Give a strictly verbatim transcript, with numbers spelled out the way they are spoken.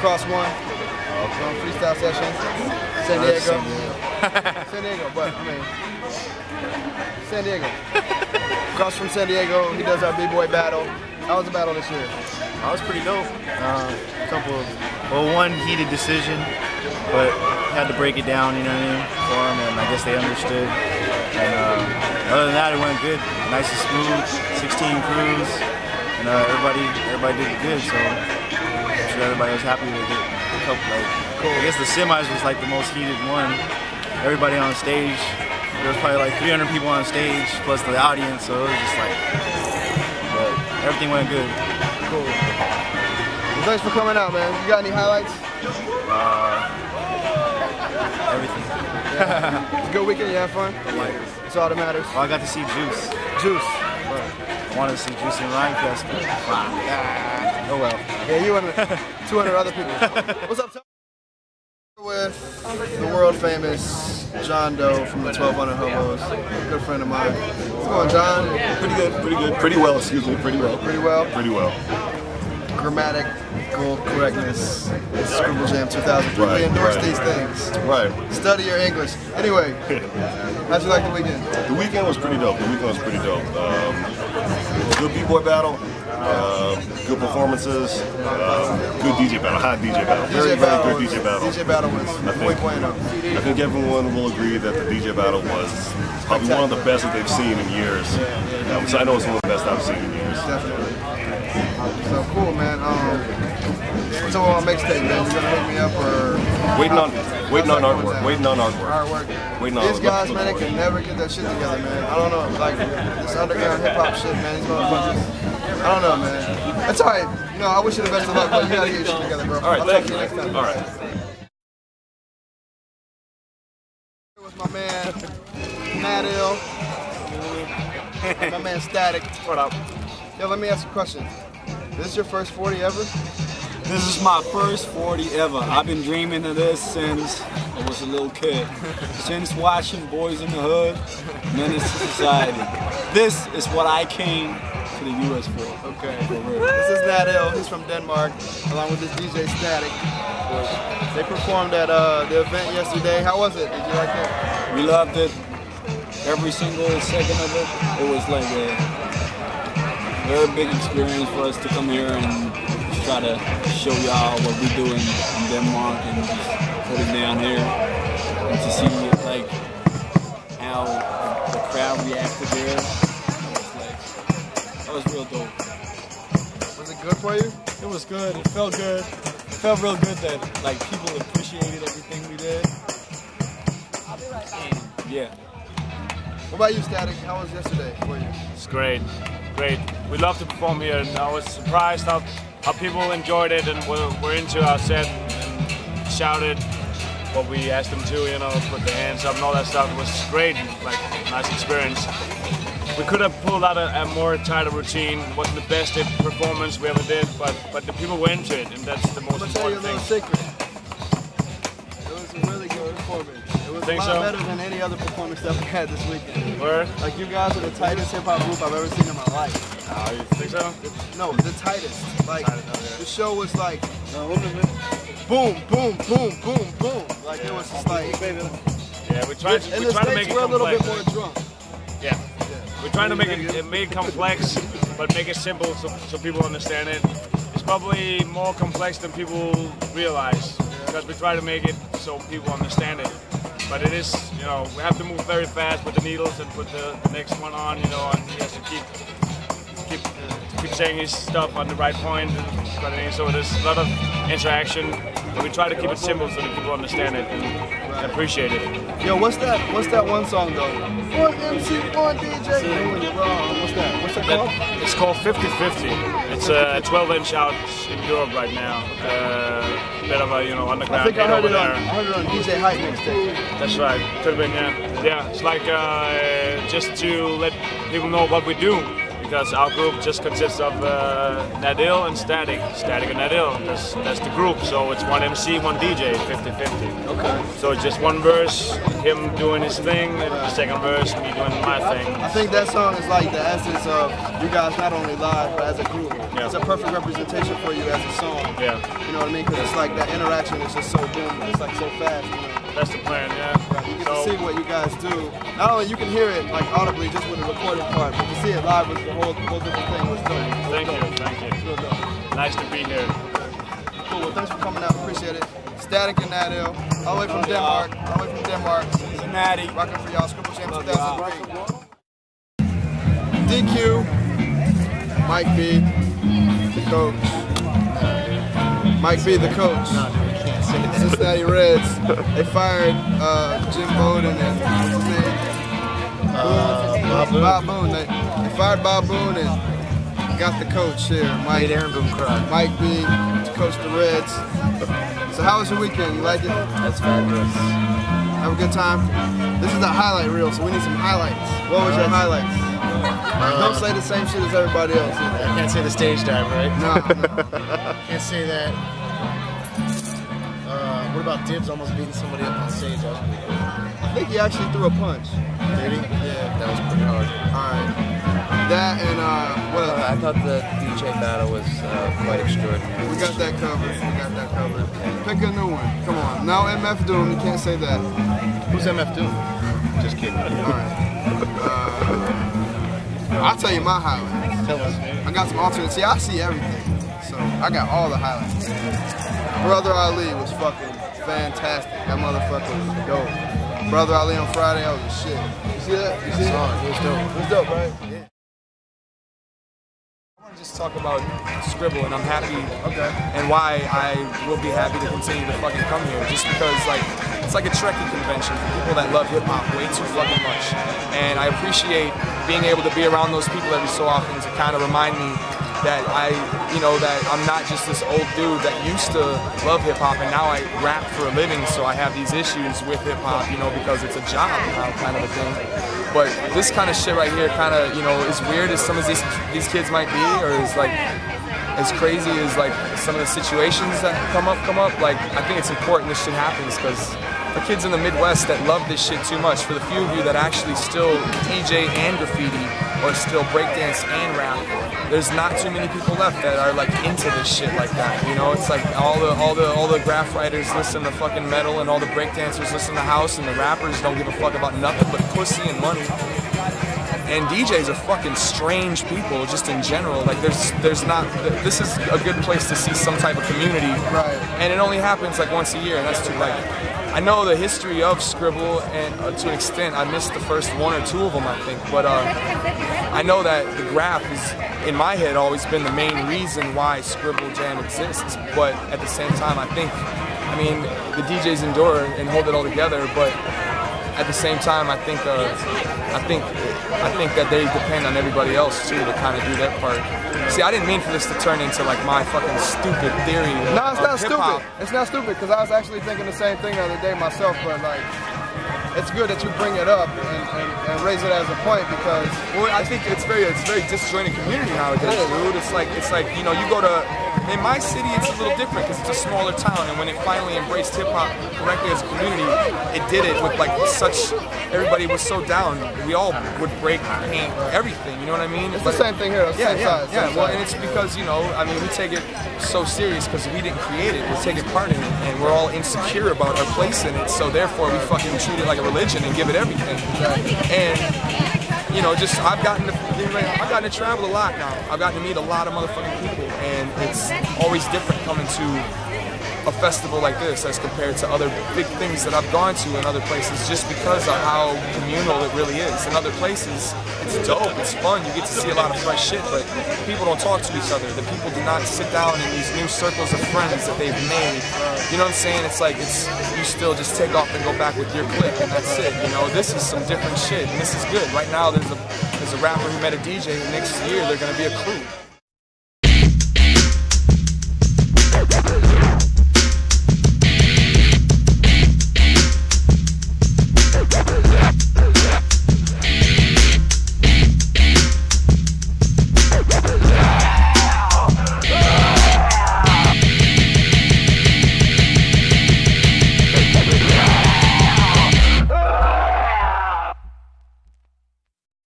Cross One. Uh, from Freestyle Sessions. San Diego. San Diego. San Diego, but I mean, San Diego. Cross from San Diego. He does our B-boy battle. How was the battle this year? That was pretty dope. Uh, a couple of, well, one heated decision, but had to break it down, you know what I mean, for them, and I guess they understood. And uh, other than that, it went good. Nice and smooth, sixteen crews, and uh, everybody everybody did it good, so I'm sure everybody was happy with it. Like, cool. I guess the semis was like the most heated one. Everybody on stage, there was probably like three hundred people on stage, plus the audience, so it was just like, everything went good. Cool. Well, thanks for coming out, man. You got any highlights? Uh, everything. Yeah. It's a good weekend. You have fun? Yeah. It's all that matters. Well, I got to see Juice. Juice. Right. I wanted to see Juice and Ryan Fest, but ah, oh well. Yeah, you and two hundred other people. What's up, Tom? With the world famous John Doe from the twelve hundred Hobos, a good friend of mine. What's going on, John? Pretty good, pretty good, pretty well, excuse me, pretty well. Pretty well? Pretty well. Grammatical correctness, it's Scribble Jam two thousand three, right, we endorse right, these right. things. Right. Study your English. Anyway, how'd you like the weekend? The weekend was pretty dope, the weekend was pretty dope. Um, good B-boy battle. Uh, good performances, uh, good D J battle, hot D J battle, very, D J very battle good was, D J battle. D J battle was I think, bueno. I think everyone will agree that the D J battle was probably one of the best that they've seen in years. Um, so I know it's one of the best I've seen in years. Definitely. So cool, man. Um, so on mixtape, man, you gonna hook me up or? Waiting on, waiting on artwork, waiting on artwork, artwork. Waiting on these guys, man, they can never get that shit together, man. I don't know, like this underground hip hop shit, man. These motherfuckers. I don't know, man. That's all right. No, I wish you the best of luck, but you gotta get your shit together, bro. All right, I'll talk to you next time. All right. Here with my man, Nadeel. My man, Static. What up? Yo, let me ask you a question. This is your first forty ever? This is my first forty ever. I've been dreaming of this since I was a little kid. Since watching Boys in the Hood, Menace to Society. This is what I came to the U S for. Okay. For real. This is Nadeel. He's from Denmark, along with this D J Static. They performed at uh, the event yesterday. How was it? Did you like it? We loved it. Every single second of it. It was like a very big experience for us to come here and just try to show y'all what we do in, in Denmark and just put it down here and to see like how the, the crowd reacted there. That was real dope. Was it good for you? It was good. It felt good. It felt real good that like people appreciated everything we did. I'll be right back. Yeah. What about you, Static? How was yesterday for you? It's great. Great. We love to perform here, and I was surprised how, how people enjoyed it and were, were into our set and shouted what we asked them to, you know, put their hands up and all that stuff. It was great. Like, nice experience. We could have pulled out a, a more tighter routine. It wasn't the best performance we ever did, but but the people went into it, and that's the most important thing. I'm gonna tell you a little secret. It was a really good performance. It was a lot better than any other performance that we had this weekend. Where? Like, you guys are the tightest hip hop group I've ever seen in my life. Nah, you think so? It's, no, the tightest. Like, the show was like, boom, boom, boom, boom, boom. Like, yeah. It was just like, yeah, we tried to, we tried to make it complex. And the stakes were a little bit more drunk. Yeah. We're trying to make it, make it complex, but make it simple so, so people understand it. It's probably more complex than people realize, because we try to make it so people understand it. But it is, you know, we have to move very fast with the needles and put the, the next one on, you know, and he has to keep, keep, keep saying his stuff on the right point. And so there's a lot of interaction, but we try to keep it simple so that people understand it and appreciate it. Yo, what's that? What's that one song though? One M C, one D J. What's that? What's that called? It's called fifty fifty. It's a twelve inch out in Europe right now. Uh, bit of a, you know, underground. I think I heard, it on, I heard it on D J Hype mixtape. That's right. Could have been, yeah. Yeah, it's like uh, just to let people know what we do. because our group just consists of uh, Nadeel and Static. Static and Nadeel, that's, that's the group. So it's one M C, one D J, fifty fifty. Okay. So it's just one verse, him doing his thing, and the second verse, me doing my thing. I think that song is like the essence of you guys not only live, but as a group. Yeah. It's a perfect representation for you as a song. Yeah. You know what I mean? Because it's like that interaction is just so boom, it's like so fast. You know? That's the plan, yeah. Right, you get so, to see what you guys do. Not only you can hear it like audibly just with the recorded part, but to see it live was the whole, whole different thing. Was doing. Thank dope. you, thank you. Real dope. Nice to be here. Cool, well thanks for coming out, appreciate it. Static and Naddio, all the way from Denmark, all the way from Denmark. Cincinnati. Rocking for y'all, Scribble Jam two thousand three. D Q, Mike B, the coach. Mike B, the coach. Cincinnati Reds. They fired uh, Jim Bowden and uh, Bob Boone. Bob Boone. They, they fired Bob Boone and got the coach here. Mike Mike B to coach the Reds. So how was your weekend? You like it? That's fabulous. Have a good time. This is a highlight reel, so we need some highlights. What was your highlights? Uh, Don't say the same shit as everybody else. Either. I can't say the stage dive, right? No, no. Can't say that. What about Dibbs almost beating somebody up on stage? I, I think he actually threw a punch. Did he? Yeah, that was pretty hard. Alright. That and, uh, well, uh, I thought the D J battle was uh, quite extraordinary. We got that covered. We got that covered. Pick a new one. Come on. Now M F Doom. You can't say that. Who's M F Doom? Just kidding. Alright. Uh, I'll tell you my highlights. Tell us. I got some alternate. See, I see everything. So, I got all the highlights. Brother Ali was fucking fantastic. That motherfucker was dope. Brother Ali on Friday, I was the shit. You see that? You see that? It was dope. It was dope, right? Yeah. I want to just talk about Scribble, and I'm happy, okay, and why I will be happy to continue to fucking come here. Just because, like, it's like a Trekkie convention for people that love hip hop way too fucking much. And I appreciate being able to be around those people every so often to kind of remind me that I, you know, that I'm not just this old dude that used to love hip-hop and now I rap for a living, so I have these issues with hip-hop, you know, because it's a job kind of a thing. But this kind of shit right here kind of, you know, as weird as some of these, these kids might be, or as, like, as crazy as, like, some of the situations that come up, come up, like, I think it's important this shit happens, because for kids in the Midwest that love this shit too much, for the few of you that actually still D J and graffiti, or still breakdance and rap, there's not too many people left that are like into this shit like that. You know, it's like all the all the all the graph writers listen to fucking metal, and all the breakdancers listen to house, and the rappers don't give a fuck about nothing but pussy and money. And D Js are fucking strange people, just in general. Like there's there's not. This is a good place to see some type of community, right? And it only happens like once a year, and that's too late. I know the history of Scribble, and uh, to an extent, I missed the first one or two of them, I think. But uh, I know that the graph has, in my head, always been the main reason why Scribble Jam exists. But at the same time, I think, I mean, the D Js endure and hold it all together. But at the same time, I think, uh, I think, I think that they depend on everybody else too to kind of do their part. See, I didn't mean for this to turn into like my fucking stupid theory. Of, no, it's not stupid. It's not stupid because I was actually thinking the same thing the other day myself. But like, it's good that you bring it up and, and, and raise it as a point because well, I think it's very, it's very disjointed community nowadays, dude. It's like, it's like you know, you go to. In my city, it's a little different because it's a smaller town, and when it finally embraced hip hop correctly as a community, it did it with like such. Everybody was so down. We all would break, paint, everything. You know what I mean? It's but the same thing here. It's yeah, same yeah, size, yeah. Same well, size. And it's because you know, I mean, we take it so serious because we didn't create it. We take it part in it, and we're all insecure about our place in it. So therefore, we fucking treat it like a religion and give it everything. And. You know, just I've gotten to I've gotten to travel a lot now. I've gotten to meet a lot of motherfucking people, and it's always different coming to a festival like this as compared to other big things that I've gone to in other places, just because of how communal it really is. In other places, it's dope, it's fun, you get to see a lot of fresh shit, but people don't talk to each other. The people do not sit down in these new circles of friends that they've made. You know what I'm saying? It's like it's you still just take off and go back with your clique, and that's it. You know, this is some different shit, and this is good. Right now, there's a there's a rapper who met a D J, and next year they're gonna be a crew.